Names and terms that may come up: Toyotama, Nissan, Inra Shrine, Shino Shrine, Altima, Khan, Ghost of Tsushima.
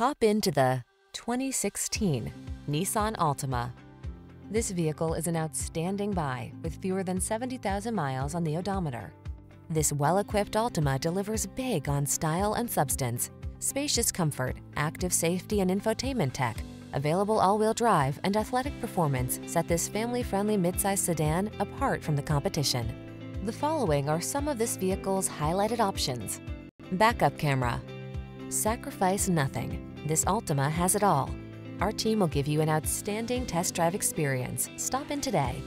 Hop into the 2016 Nissan Altima. This vehicle is an outstanding buy with fewer than 70,000 miles on the odometer. This well-equipped Altima delivers big on style and substance, spacious comfort, active safety and infotainment tech, available all-wheel drive and athletic performance set this family-friendly midsize sedan apart from the competition. The following are some of this vehicle's highlighted options: backup camera. Sacrifice nothing. This Altima has it all. Our team will give you an outstanding test drive experience. Stop in today.